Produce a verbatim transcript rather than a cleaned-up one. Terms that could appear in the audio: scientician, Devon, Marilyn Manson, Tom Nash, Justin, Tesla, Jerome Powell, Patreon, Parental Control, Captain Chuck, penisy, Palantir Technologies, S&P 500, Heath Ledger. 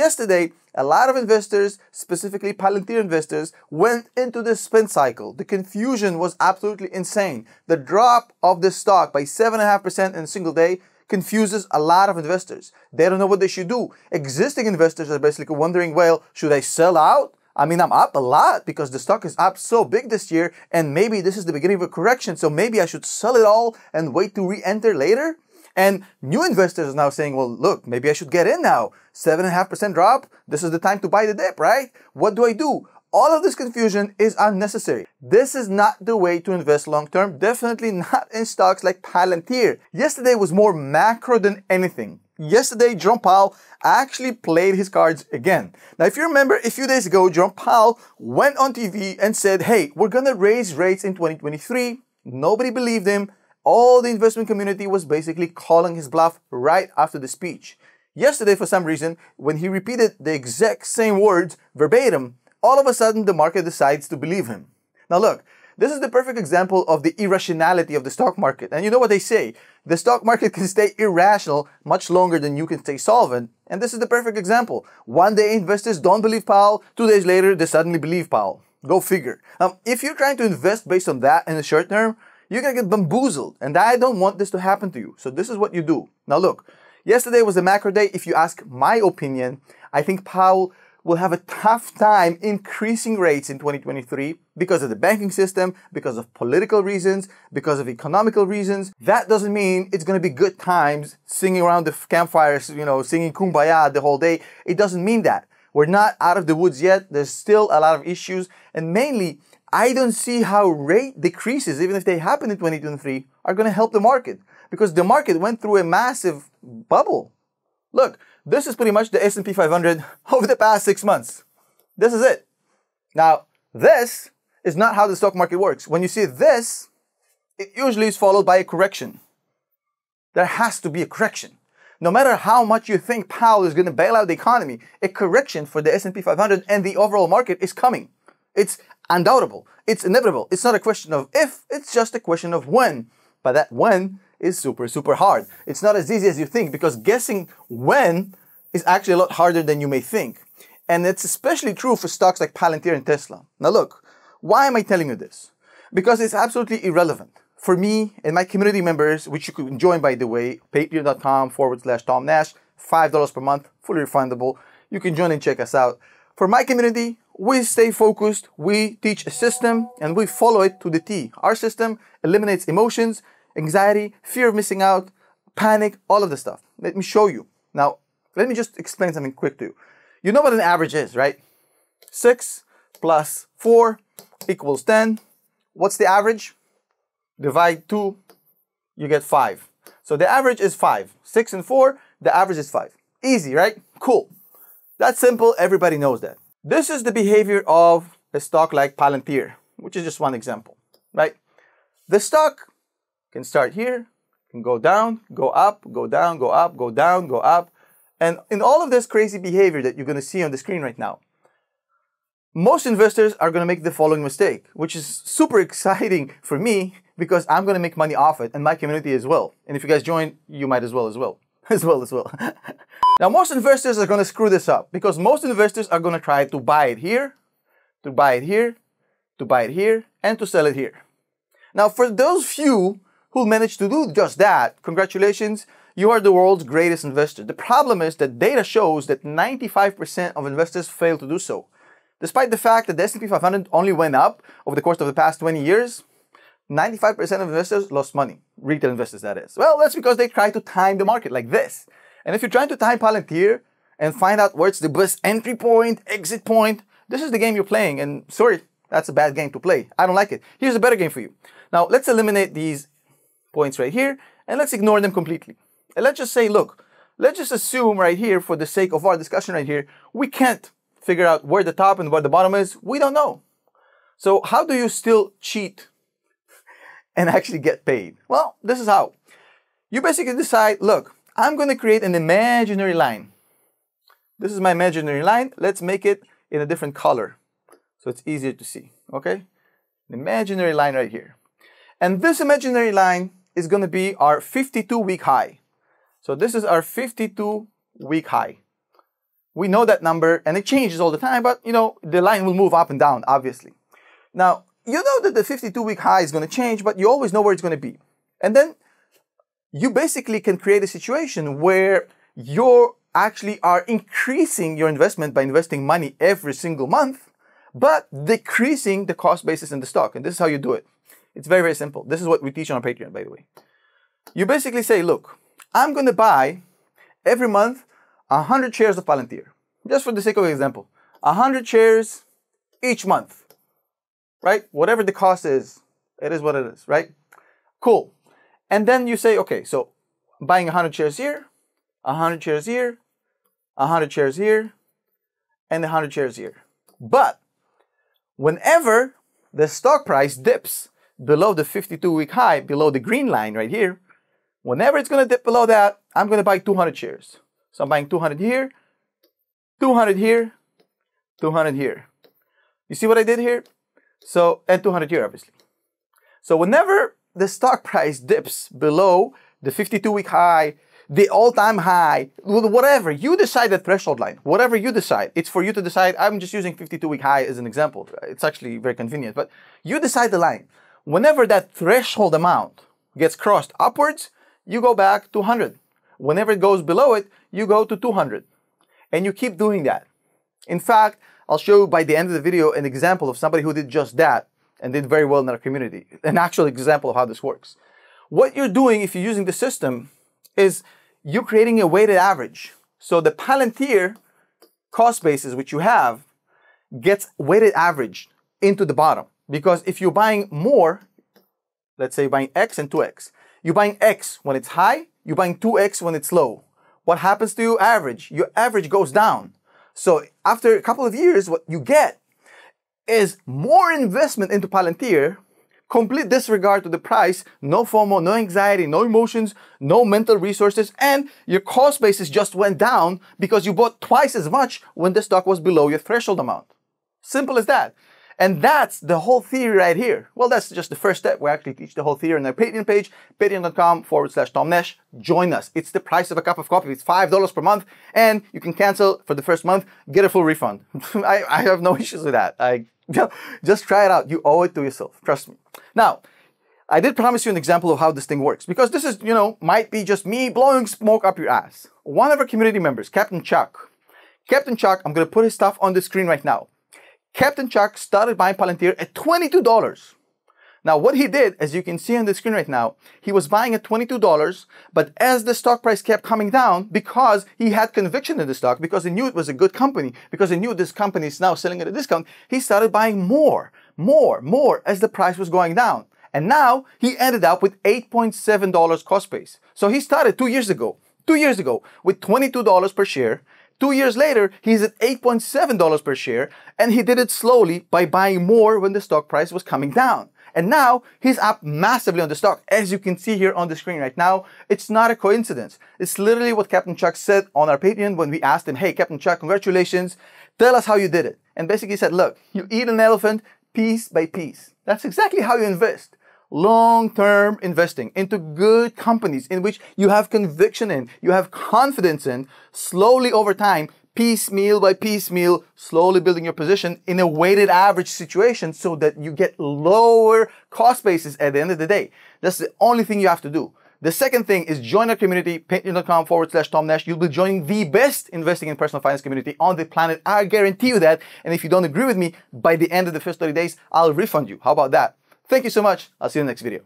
Yesterday, a lot of investors, specifically Palantir investors, went into this spin cycle. The confusion was absolutely insane. The drop of this stock by seven point five percent in a single day confuses a lot of investors. They don't know what they should do. Existing investors are basically wondering, well, should I sell out? I mean, I'm up a lot because the stock is up so big this year, and maybe this is the beginning of a correction, so maybe I should sell it all and wait to re-enter later? And new investors are now saying, well, look, maybe I should get in now. seven point five percent drop, this is the time to buy the dip, right? What do I do? All of this confusion is unnecessary. This is not the way to invest long-term, definitely not in stocks like Palantir. Yesterday was more macro than anything. Yesterday, Jerome Powell actually played his cards again. Now, if you remember, a few days ago, Jerome Powell went on T V and said, hey, we're gonna raise rates in twenty twenty-three. Nobody believed him. All the investment community was basically calling his bluff right after the speech. Yesterday, for some reason, when he repeated the exact same words verbatim, all of a sudden the market decides to believe him. Now look, this is the perfect example of the irrationality of the stock market. And you know what they say, the stock market can stay irrational much longer than you can stay solvent. And this is the perfect example. One day investors don't believe Powell, two days later they suddenly believe Powell. Go figure. Now, if you're trying to invest based on that in the short term, you're gonna get bamboozled. And I don't want this to happen to you. So this is what you do. Now look, yesterday was a macro day. If you ask my opinion, I think Powell will have a tough time increasing rates in twenty twenty-three because of the banking system, because of political reasons, because of economical reasons. That doesn't mean it's gonna be good times singing around the campfires, you know, singing Kumbaya the whole day. It doesn't mean that. We're not out of the woods yet. There's still a lot of issues. And mainly, I don't see how rate decreases, even if they happen in twenty twenty-three, are gonna help the market because the market went through a massive bubble. Look, this is pretty much the S and P five hundred over the past six months. This is it. Now, this is not how the stock market works. When you see this, it usually is followed by a correction. There has to be a correction. No matter how much you think Powell is going to bail out the economy, a correction for the S and P five hundred and the overall market is coming. It's undoubtable. It's inevitable. It's not a question of if, it's just a question of when. But that when is super, super hard. It's not as easy as you think because guessing when is actually a lot harder than you may think. And it's especially true for stocks like Palantir and Tesla. Now look, why am I telling you this? Because it's absolutely irrelevant. For me and my community members, which you can join by the way, patreon.com forward slash Tom Nash, five dollars per month, fully refundable. You can join and check us out. For my community, we stay focused, we teach a system and we follow it to the T. Our system eliminates emotions, anxiety, fear of missing out, panic, all of this stuff. Let me show you. Now, let me just explain something quick to you. You know what an average is, right? Six plus four equals ten. What's the average? Divide two, you get five. So the average is five. Six and four, the average is five. Easy, right? Cool. That's simple, everybody knows that. This is the behavior of a stock like Palantir, which is just one example, right? The stock can start here, can go down, go up, go down, go up, go down, go up. And in all of this crazy behavior that you're gonna see on the screen right now, most investors are gonna make the following mistake, which is super exciting for me because I'm gonna make money off it and my community as well. And if you guys join, you might as well as well, as well as well. Now, most investors are gonna screw this up because most investors are gonna try to buy it here, to buy it here, to buy it here, and to sell it here. Now, for those few who managed to do just that, congratulations, you are the world's greatest investor. The problem is that data shows that ninety-five percent of investors fail to do so. Despite the fact that the S and P five hundred only went up over the course of the past twenty years, ninety-five percent of investors lost money, retail investors that is. Well, that's because they try to time the market like this. And if you're trying to time Palantir and find out where's the best entry point, exit point, this is the game you're playing, and sorry, that's a bad game to play. I don't like it. Here's a better game for you. Now, let's eliminate these points right here, and let's ignore them completely. And let's just say, look, let's just assume right here, for the sake of our discussion right here, we can't figure out where the top and where the bottom is. We don't know. So how do you still cheat and actually get paid? Well, this is how. You basically decide, look, I'm gonna create an imaginary line. This is my imaginary line. Let's make it in a different color so it's easier to see, okay? An imaginary line right here. And this imaginary line is gonna be our fifty-two week high. So this is our fifty-two week high. We know that number and it changes all the time, but you know, the line will move up and down, obviously. Now, you know that the fifty-two week high is going to change, but you always know where it's going to be. And then you basically can create a situation where you actually are increasing your investment by investing money every single month, but decreasing the cost basis in the stock. And this is how you do it. It's very, very simple. This is what we teach on our Patreon, by the way. You basically say, look, I'm going to buy every month one hundred shares of Palantir. Just for the sake of example, one hundred shares each month, right? Whatever the cost is, it is what it is, right? Cool. And then you say, okay, so buying one hundred shares here, one hundred shares here, one hundred shares here, and one hundred shares here. But whenever the stock price dips below the fifty-two week high, below the green line right here, whenever it's going to dip below that, I'm going to buy two hundred shares. So I'm buying two hundred here, two hundred here, two hundred here. You see what I did here? So, and two hundred here, obviously. So whenever the stock price dips below the fifty-two week high, the all-time high, whatever, you decide the threshold line, whatever you decide, it's for you to decide. I'm just using fifty-two week high as an example. It's actually very convenient, but you decide the line. Whenever that threshold amount gets crossed upwards, you go back to one hundred. Whenever it goes below it, you go to two hundred. And you keep doing that. In fact, I'll show you by the end of the video an example of somebody who did just that and did very well in our community. An actual example of how this works. What you're doing if you're using the system is you're creating a weighted average. So the Palantir cost basis, which you have, gets weighted averaged into the bottom. Because if you're buying more, let's say you're buying X and two X. You're buying X when it's high, you're buying two X when it's low. What happens to your average? Your average goes down. So after a couple of years, what you get is more investment into Palantir, complete disregard to the price, no FOMO, no anxiety, no emotions, no mental resources, and your cost basis just went down because you bought twice as much when the stock was below your threshold amount. Simple as that. And that's the whole theory right here. Well, that's just the first step. We actually teach the whole theory on our Patreon page, patreon.com forward slash Tom Nash. Join us. It's the price of a cup of coffee. It's five dollars per month, and you can cancel for the first month, get a full refund. I, I have no issues with that. I, just try it out. You owe it to yourself. Trust me. Now, I did promise you an example of how this thing works, because this is, you know, might be just me blowing smoke up your ass. One of our community members, Captain Chuck. Captain Chuck, I'm going to put his stuff on the screen right now. Captain Chuck started buying Palantir at twenty-two dollars. Now what he did, as you can see on the screen right now, he was buying at twenty-two dollars, but as the stock price kept coming down, because he had conviction in the stock, because he knew it was a good company, because he knew this company is now selling at a discount, he started buying more, more, more as the price was going down. And now he ended up with eight point seven dollars cost base. So he started two years ago, two years ago with twenty-two dollars per share. Two years later, he's at eight point seven dollars per share, and he did it slowly by buying more when the stock price was coming down. And now, he's up massively on the stock, as you can see here on the screen right now. It's not a coincidence. It's literally what Captain Chuck said on our Patreon when we asked him, hey, Captain Chuck, congratulations, tell us how you did it. And basically he said, look, you eat an elephant piece by piece. That's exactly how you invest. Long-term investing into good companies in which you have conviction in, you have confidence in, slowly over time, piecemeal by piecemeal, slowly building your position in a weighted average situation so that you get lower cost basis at the end of the day. That's the only thing you have to do. The second thing is join our community, patreon.com forward slash Tom Nash. You'll be joining the best investing and personal finance community on the planet. I guarantee you that. And if you don't agree with me, by the end of the first thirty days, I'll refund you. How about that? Thank you so much. I'll see you in the next video.